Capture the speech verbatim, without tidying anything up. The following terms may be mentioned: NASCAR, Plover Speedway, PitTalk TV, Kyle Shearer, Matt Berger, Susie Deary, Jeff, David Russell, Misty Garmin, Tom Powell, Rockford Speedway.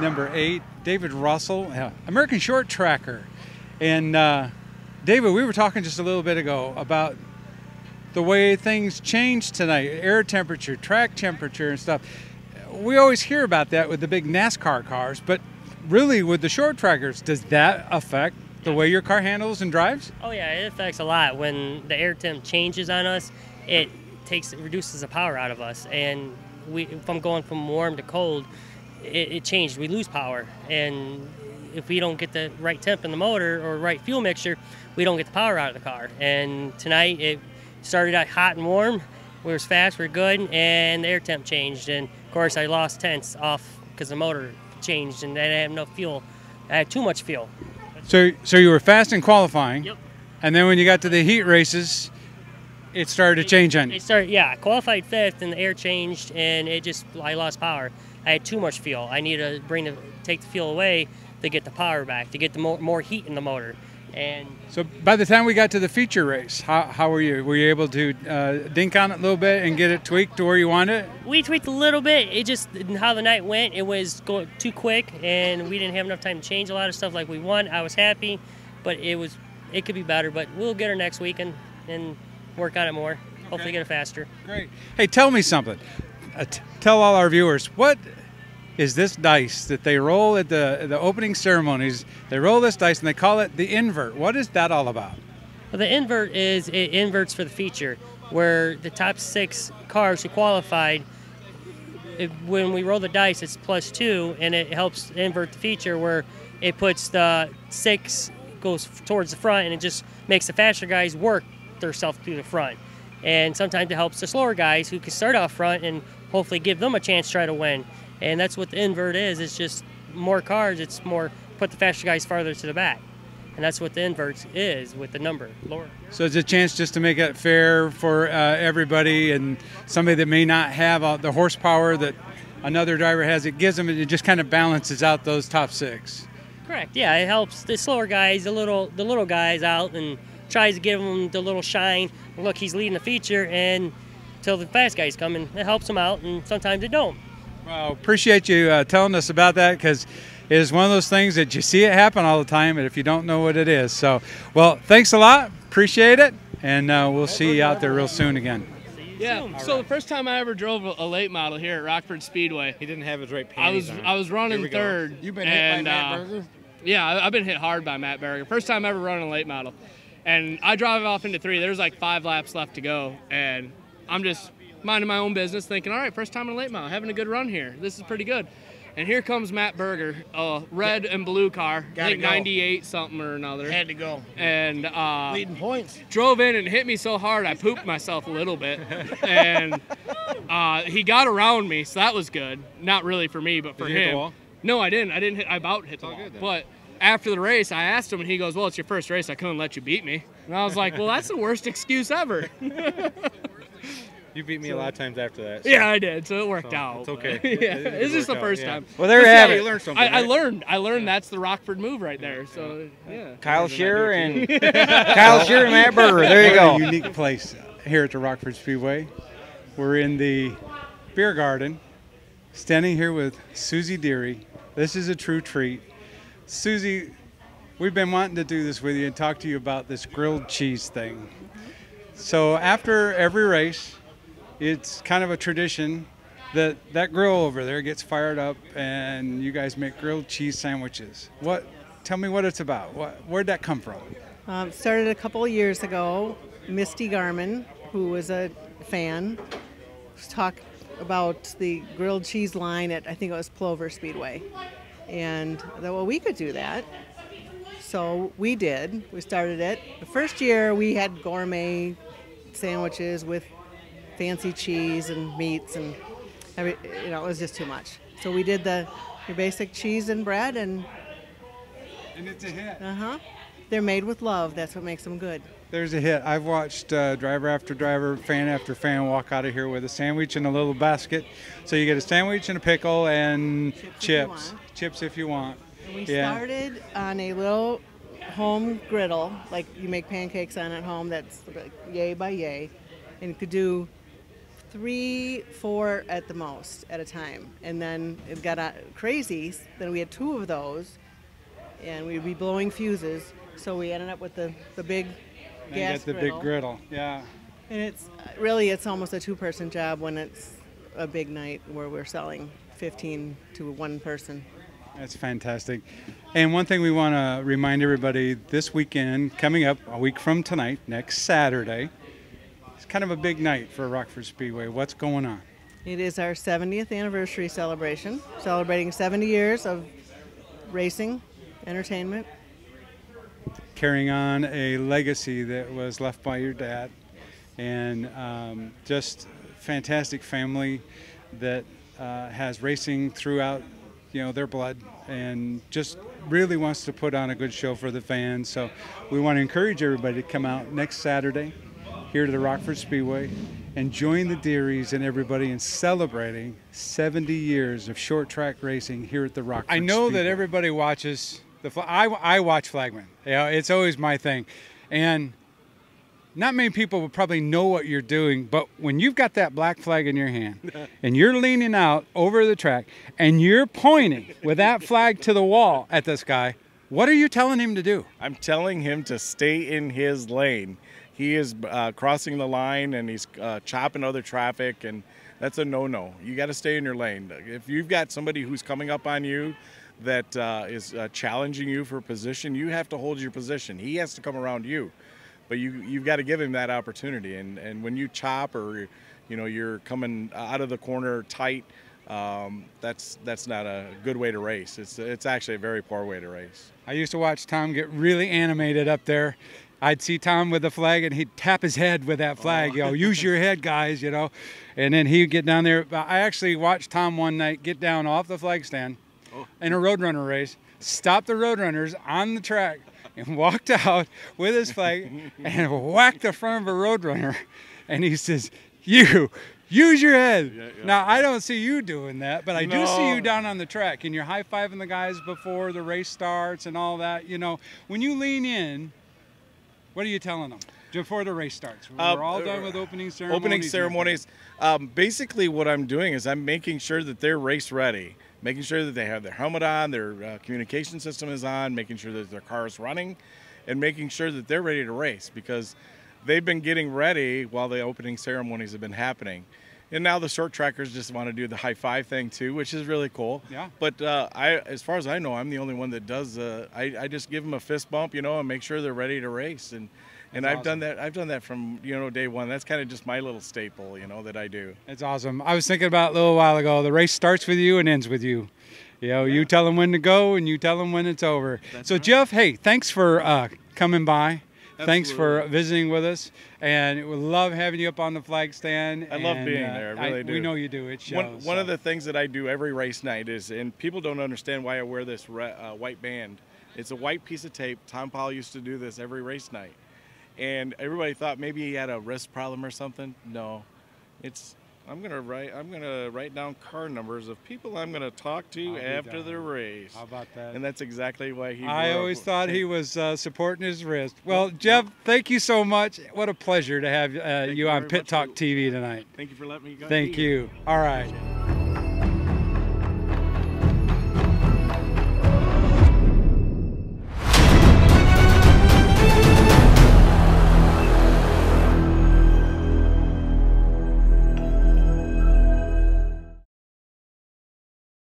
Number eight, David Russell, American short tracker. And uh, David, we were talking just a little bit ago about the way things change tonight, air temperature, track temperature and stuff. We always hear about that with the big NASCAR cars, but really with the short trackers, does that affect the yeah. way your car handles and drives? Oh yeah, it affects a lot. When the air temp changes on us, it takes, it reduces the power out of us. And we, from going from warm to cold, It, it changed. We lose power, and if we don't get the right temp in the motor or right fuel mixture, we don't get the power out of the car. And tonight it started out hot and warm. We were fast, we were good, and the air temp changed. And of course, I lost tenths off because the motor changed, and I didn't have enough fuel. I had too much fuel. So, so you were fast in qualifying, yep. And then when you got to the heat races, it started it, to change on you. It started, yeah. I qualified fifth, and the air changed, and it just I lost power. I had too much fuel. I needed to bring the, take the fuel away to get the power back, to get the more, more heat in the motor. And so by the time we got to the feature race, how, how were you? Were you able to uh, dink on it a little bit and get it tweaked to where you want it? We tweaked a little bit. It just, how the night went, it was going too quick, and we didn't have enough time to change a lot of stuff like we won. I was happy, but it was, it could be better. But we'll get her next week and, and work on it more. Okay. Hopefully get it faster. Great. Hey, tell me something. Uh, tell all our viewers, what is this dice that they roll at the the opening ceremonies? They roll this dice and they call it the invert. What is that all about? Well, the invert is, it inverts for the feature, where the top six cars who qualified, it, when we roll the dice, it's plus two, and it helps invert the feature, where it puts the six, goes towards the front, and it just makes the faster guys work themselves through the front. And sometimes it helps the slower guys who can start off front and hopefully give them a chance to try to win. And that's what the invert is. It's just more cars. It's more put the faster guys farther to the back. And that's what the invert is with the number. Lower. So it's a chance just to make it fair for uh, everybody, and somebody that may not have uh, the horsepower that another driver has, it gives them, and it just kind of balances out those top six. Correct. Yeah, it helps the slower guys, the little, the little guys out, and tries to give them the little shine. Look, he's leading the feature, and until the fast guys come, and it helps them out, and sometimes it don't. Well, appreciate you uh, telling us about that, because it is one of those things that you see it happen all the time, and if you don't know what it is. So, well, thanks a lot. Appreciate it, and uh, we'll see you out there real soon again. Yeah, so the first time I ever drove a late model here at Rockford Speedway. He didn't have his right pants on. I was, I was running third. You've been hit by Matt Berger? Yeah, I've been hit hard by Matt Berger. First time ever running a late model. And I drive off into three. There's like five laps left to go, and I'm just minding my own business, thinking, all right, first time in a late mile, having a good run here. This is pretty good. And here comes Matt Berger, a red and blue car, I think ninety-eight something or another. Had to go. And uh, leading points. Drove in and hit me so hard I pooped myself a little bit. And uh, he got around me, so that was good. Not really for me, but for him. Did you hit the wall? No, I didn't. I didn't hit. I about hit the wall. But after the race, I asked him, and he goes, well, it's your first race. I couldn't let you beat me. And I was like, well, that's the worst excuse ever. You beat me so, a lot of times after that. So. Yeah, I did, so it worked so, out. It's okay. But, yeah, it it's just the first out, yeah. time. Well, there you have it. You learned something, I, right? I learned. I learned yeah. that's the Rockford move right there. Yeah. So, yeah. Kyle Shearer and Kyle Shearer and Matt Berger. There you go. We're in a unique place here at the Rockford Speedway. We're in the beer garden, standing here with Susie Deary. This is a true treat. Susie, we've been wanting to do this with you and talk to you about this grilled cheese thing. So after every race, it's kind of a tradition that that grill over there gets fired up and you guys make grilled cheese sandwiches. What? Tell me what it's about. What, where'd that come from? Um, started a couple of years ago. Misty Garmin, who was a fan, talked about the grilled cheese line at, I think it was Plover Speedway. And I thought, well, we could do that. So we did. We started it. The first year we had gourmet sandwiches with fancy cheese and meats, and every, you know, it was just too much. So we did the your basic cheese and bread, and and it's a hit. Uh huh. They're made with love. That's what makes them good. there's a hit. I've watched uh, driver after driver, fan after fan walk out of here with a sandwich and a little basket. So you get a sandwich and a pickle and chips. Chips if you want. Chips if you want. And we yeah. started on a little home griddle, like you make pancakes on at home, that's like yay by yay. And you could do three, four at the most at a time. And then it got crazy. Then we had two of those, and we'd be blowing fuses. So we ended up with the, the big and gas griddle. You got the big griddle, yeah. And it's really, it's almost a two-person job when it's a big night where we're selling fifteen to one person. That's fantastic. And one thing we want to remind everybody, this weekend, coming up a week from tonight, next Saturday, it's kind of a big night for Rockford Speedway. What's going on? It is our seventieth anniversary celebration, celebrating seventy years of racing, entertainment. Carrying on a legacy that was left by your dad. And um, just fantastic family that uh, has racing throughout, you know, their blood, and just really wants to put on a good show for the fans. So we want to encourage everybody to come out next Saturday here to the Rockford Speedway and join the Dearies and everybody in celebrating seventy years of short track racing here at the Rockford Speedway. I know Speedway. that everybody watches the flag. I, I watch flagmen. You know, it's always my thing. And not many people will probably know what you're doing, but when you've got that black flag in your hand and you're leaning out over the track and you're pointing with that flag to the wall at this guy, what are you telling him to do? I'm telling him to stay in his lane. He is uh, crossing the line and he's uh, chopping other traffic, and that's a no-no. You got to stay in your lane. If you've got somebody who's coming up on you that uh, is uh, challenging you for position, you have to hold your position. He has to come around you. But you, you've got to give him that opportunity. And, and when you chop or, you know, you're coming out of the corner tight, um, that's that's not a good way to race. It's, it's actually a very poor way to race. I used to watch Tom get really animated up there. I'd see Tom with the flag, and he'd tap his head with that flag. Oh. You know, use your head, guys, you know. And then he'd get down there. I actually watched Tom one night get down off the flag stand oh. in a Roadrunner race, stop the Roadrunners on the track, and walked out with his flag and whacked the front of a Roadrunner. And he says, you, use your head. Yeah, yeah, now, yeah. I don't see you doing that, but I no. do see you down on the track. And you're high-fiving the guys before the race starts and all that. You know, when you lean in, what are you telling them before the race starts? We're uh, all done with opening ceremonies. Opening ceremonies. Um, basically, what I'm doing is I'm making sure that they're race ready. Making sure that they have their helmet on, their uh, communication system is on, making sure that their car is running, and making sure that they're ready to race, because they've been getting ready while the opening ceremonies have been happening. And now the short trackers just want to do the high five thing too, which is really cool. Yeah. But uh, I, as far as I know, I'm the only one that does. Uh, I, I just give them a fist bump, you know, and make sure they're ready to race. And And That's I've awesome. done that. I've done that from, you know, day one. That's kind of just my little staple, you know, that I do. It's awesome. I was thinking about it a little while ago. The race starts with you and ends with you. You know, yeah. you tell them when to go and you tell them when it's over. That's so right. Jeff, hey, thanks for uh, coming by. Absolutely. Thanks for visiting with us, and we love having you up on the flag stand. I and, love being uh, there. I really I, do. We know you do. It shows. One, one so. of the things that I do every race night is, and people don't understand why I wear this re uh, white band. It's a white piece of tape. Tom Powell used to do this every race night. And everybody thought maybe he had a wrist problem or something. No, it's I'm gonna write I'm gonna write down car numbers of people I'm gonna talk to after the race. How about that? And that's exactly why he. I always thought he was uh, supporting his wrist. Well, Jeff, thank you so much. What a pleasure to have uh, you on Pit Talk T V tonight. Thank you for letting me go. Thank you. All right.